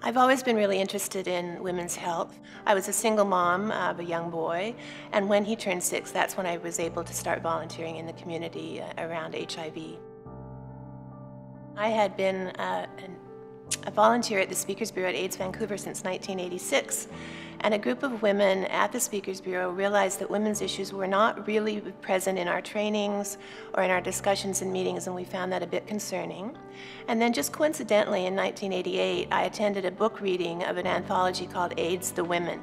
I've always been really interested in women's health. I was a single mom of a young boy, and when he turned 6, that's when I was able to start volunteering in the community around HIV. I had been a volunteer at the Speakers Bureau at AIDS Vancouver since 1986, and a group of women at the Speakers Bureau realized that women's issues were not really present in our trainings or in our discussions and meetings, and we found that a bit concerning. And then just coincidentally in 1988, I attended a book reading of an anthology called AIDS, the Women.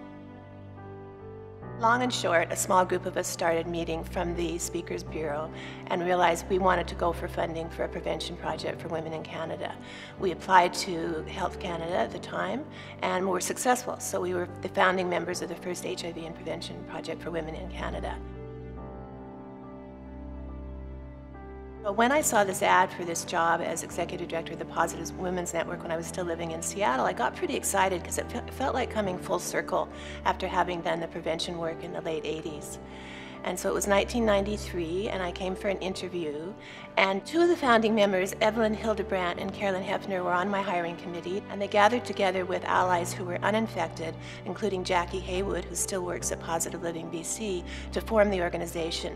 Long and short, a small group of us started meeting from the Speakers Bureau and realized we wanted to go for funding for a prevention project for women in Canada. We applied to Health Canada at the time and were successful, so we were the founding members of the first HIV and prevention project for women in Canada. When I saw this ad for this job as executive director of the Positive Women's Network when I was still living in Seattle, I got pretty excited because it felt like coming full circle after having done the prevention work in the late 80s. And so it was 1993, and I came for an interview, and two of the founding members, Evelyn Hildebrandt and Carolyn Hefner, were on my hiring committee, and they gathered together with allies who were uninfected, including Jackie Haywood, who still works at Positive Living BC, to form the organization.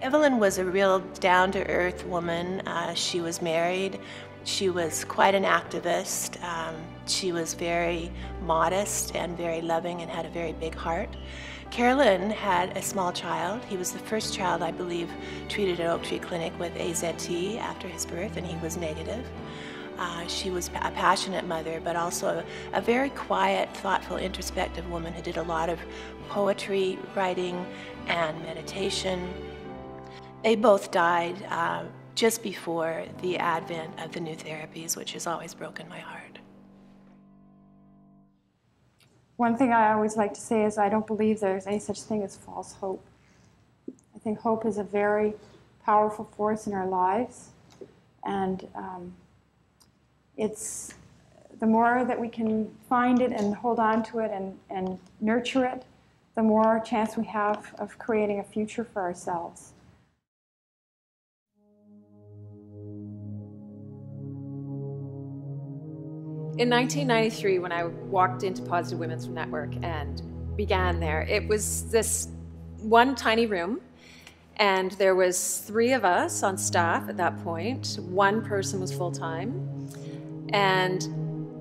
Evelyn was a real down-to-earth woman. She was married. She was quite an activist. She was very modest and very loving and had a very big heart. Carolyn had a small child. He was the first child, I believe, treated at Oak Tree Clinic with AZT after his birth, and he was negative. She was a passionate mother, but also a very quiet, thoughtful, introspective woman who did a lot of poetry writing and meditation. They both died just before the advent of the new therapies, which has always broken my heart. One thing I always like to say is I don't believe there's any such thing as false hope. I think hope is a very powerful force in our lives, and it's the more that we can find it and hold on to it and nurture it, the more chance we have of creating a future for ourselves. In 1993, when I walked into Positive Women's Network and began there, it was this one tiny room, and there was 3 of us on staff at that point. One person was full-time, and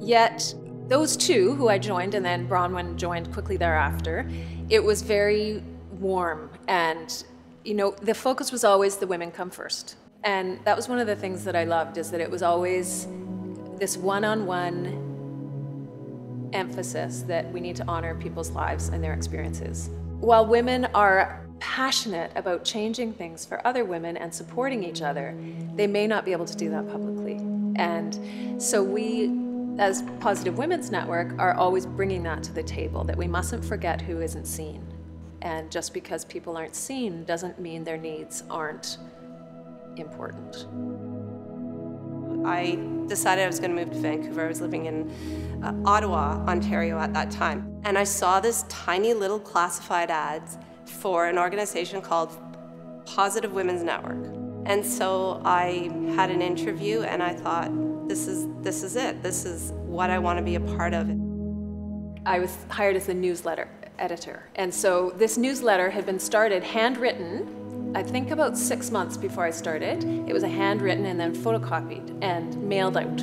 yet those 2 who I joined, and then Bronwyn joined quickly thereafter, it was very warm, and you know, the focus was always the women come first. And that was one of the things that I loved, is that it was always this one-on-one emphasis that we need to honor people's lives and their experiences. While women are passionate about changing things for other women and supporting each other, they may not be able to do that publicly. And so we, as Positive Women's Network, are always bringing that to the table, that we mustn't forget who isn't seen. And just because people aren't seen doesn't mean their needs aren't important. I decided I was going to move to Vancouver. I was living in Ottawa, Ontario at that time. And I saw this tiny little classified ads for an organization called Positive Women's Network. And so I had an interview and I thought, this is it. This is what I want to be a part of. I was hired as the newsletter editor. And so this newsletter had been started, handwritten, I think about 6 months before I started. It was handwritten and then photocopied and mailed out.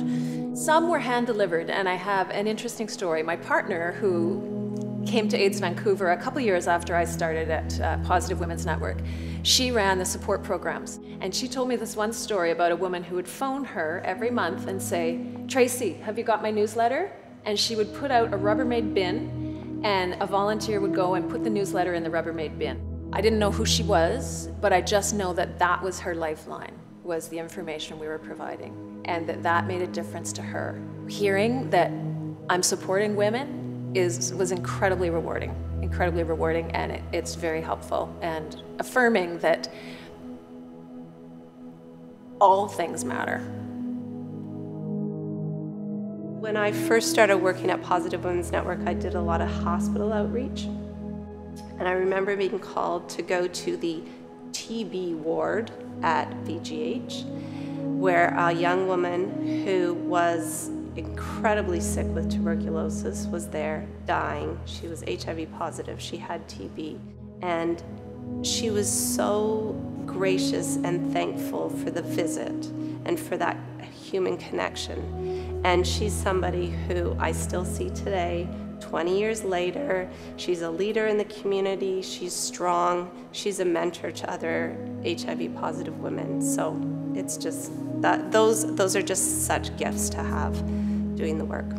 Some were hand-delivered, and I have an interesting story. My partner, who came to AIDS Vancouver a couple years after I started at Positive Women's Network, she ran the support programs, and she told me this one story about a woman who would phone her every month and say, "Tracy, have you got my newsletter?" And she would put out a Rubbermaid bin, and a volunteer would go and put the newsletter in the Rubbermaid bin. I didn't know who she was, but I just know that that was her lifeline, was the information we were providing, and that that made a difference to her. Hearing that I'm supporting women was incredibly rewarding, and it's very helpful, and affirming that all things matter. When I first started working at Positive Women's Network, I did a lot of hospital outreach. And I remember being called to go to the TB ward at VGH, where a young woman who was incredibly sick with tuberculosis, was there, dying. She was HIV positive, she had TB. And she was so gracious and thankful for the visit and for that human connection. And she's somebody who I still see today, 20 years later. She's a leader in the community, she's strong, she's a mentor to other HIV positive women. So it's just, that, those are just such gifts to have doing the work.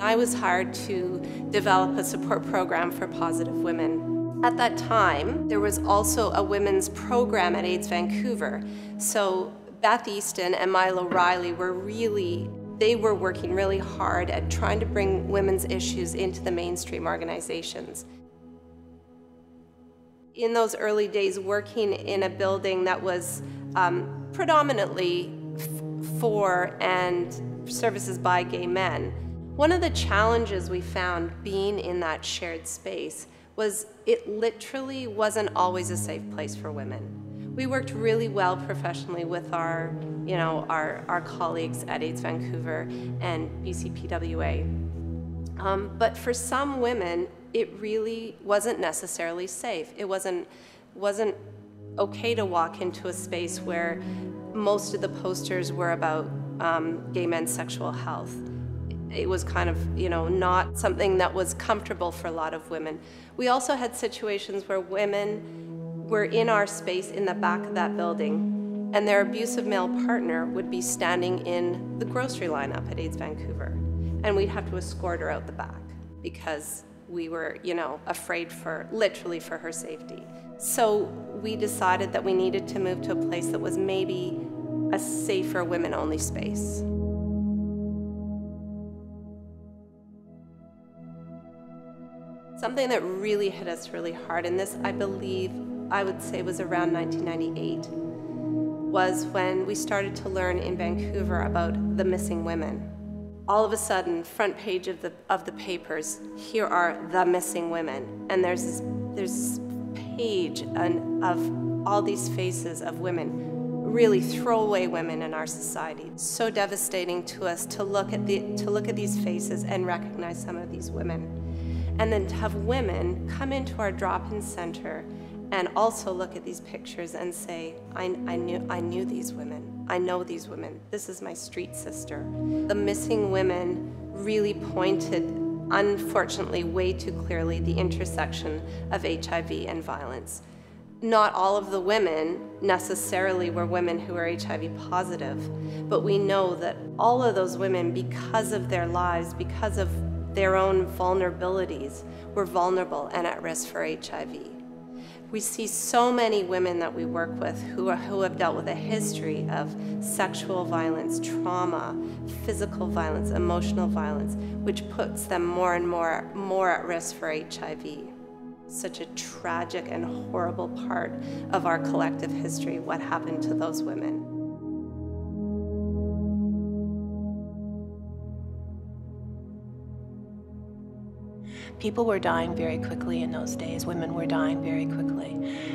I was hired to develop a support program for positive women. At that time, there was also a women's program at AIDS Vancouver. So Beth Easton and Milo Riley were they were working really hard at trying to bring women's issues into the mainstream organizations. In those early days, working in a building that was predominantly for and services by gay men, one of the challenges we found being in that shared space was it literally wasn't always a safe place for women. We worked really well professionally with our colleagues at AIDS Vancouver and BCPWA. But for some women, it really wasn't necessarily safe. It wasn't okay to walk into a space where most of the posters were about gay men's sexual health. It was kind of, not something that was comfortable for a lot of women. We also had situations where women were in our space in the back of that building, and their abusive male partner would be standing in the grocery lineup at AIDS Vancouver, and we'd have to escort her out the back because we were, afraid literally for her safety. So we decided that we needed to move to a place that was maybe a safer women-only space. Something that really hit us really hard, and this I believe I would say was around 1998, was when we started to learn in Vancouver about the missing women. All of a sudden, front page of the papers, here are the missing women, and there's this page of all these faces of women, really throwaway women in our society. It's so devastating to us to look at these faces and recognize some of these women. And then to have women come into our drop-in center and also look at these pictures and say, I knew these women. I know these women. This is my street sister. The missing women really pointed, unfortunately, way too clearly the intersection of HIV and violence. Not all of the women necessarily were women who were HIV positive, but we know that all of those women, because of their lives, because of their own vulnerabilities, were vulnerable and at risk for HIV. We see so many women that we work with who have dealt with a history of sexual violence, trauma, physical violence, emotional violence, which puts them more and more at risk for HIV. Such a tragic and horrible part of our collective history, what happened to those women. People were dying very quickly in those days. Women were dying very quickly.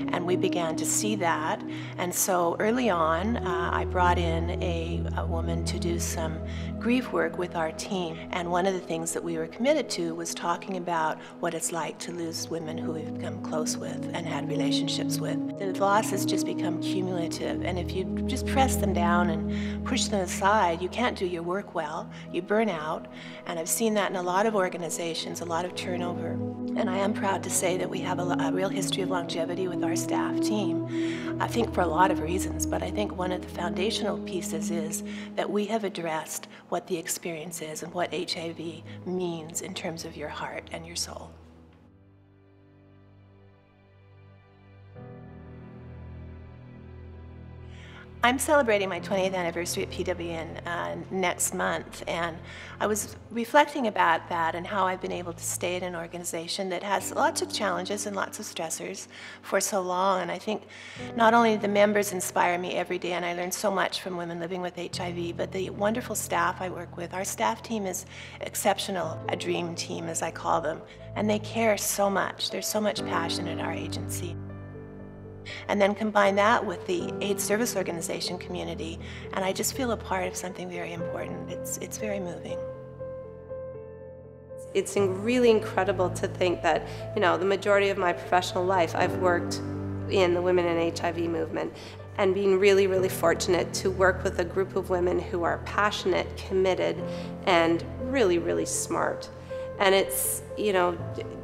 And we began to see that. And so early on, I brought in a woman to do some grief work with our team. And one of the things that we were committed to was talking about what it's like to lose women who we've become close with and had relationships with. The losses just become cumulative. And if you just press them down and push them aside, you can't do your work well. You burn out. And I've seen that in a lot of organizations, a lot of turnover. And I am proud to say that we have a real history of longevity with our staff team. I think for a lot of reasons, but I think one of the foundational pieces is that we have addressed what the experience is and what HIV means in terms of your heart and your soul. I'm celebrating my 20th anniversary at PWN next month, and I was reflecting about that and how I've been able to stay at an organization that has lots of challenges and lots of stressors for so long. And I think not only the members inspire me every day, and I learn so much from women living with HIV, but the wonderful staff I work with. Our staff team is exceptional, a dream team as I call them, and they care so much. There's so much passion at our agency. And then combine that with the AIDS Service Organization community, and I just feel a part of something very important. It's very moving. It's really incredible to think that, you know, the majority of my professional life I've worked in the Women in HIV movement, and being really, really fortunate to work with a group of women who are passionate, committed, and really, really smart. And it's, you know,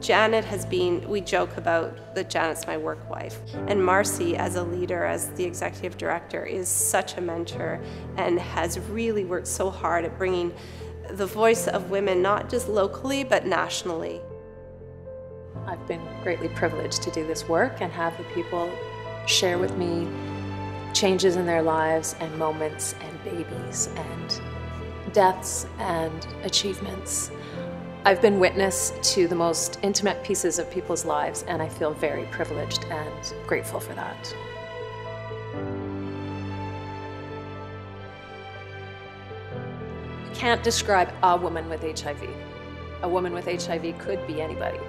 Janet has been, we joke about that Janet's my work wife. And Marcy, as a leader, as the executive director, is such a mentor and has really worked so hard at bringing the voice of women, not just locally, but nationally. I've been greatly privileged to do this work and have the people share with me changes in their lives and moments and babies and deaths and achievements. I've been witness to the most intimate pieces of people's lives, and I feel very privileged and grateful for that. I can't describe a woman with HIV. A woman with HIV could be anybody.